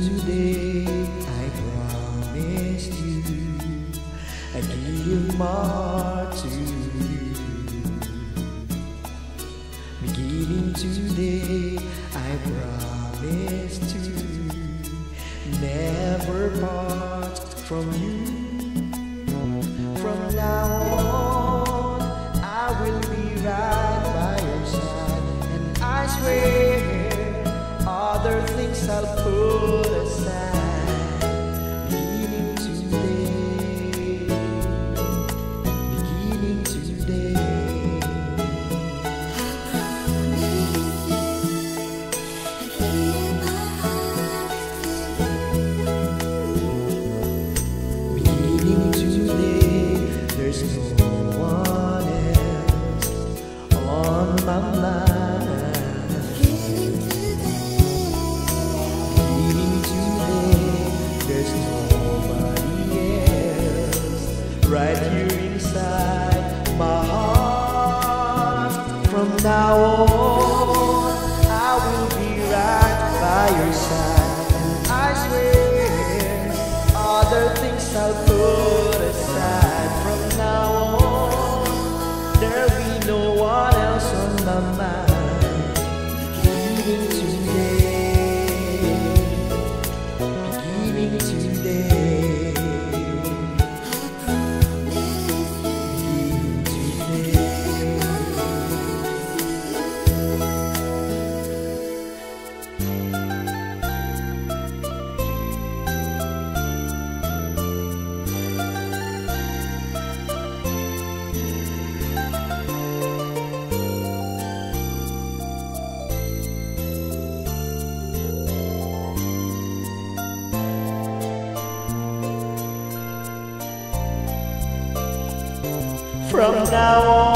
today. I promise you, I give my heart to you. Beginning today, I promise to never part from you. From now on, I will be right by your side, and I swear other things I'll put aside. Beginning today, beginning today. Right here inside my heart. From now on, I will be right by your side, and I swear other things I'll put aside. From now on, there'll be no one else on my mind. Beginning today, beginning today. From now on.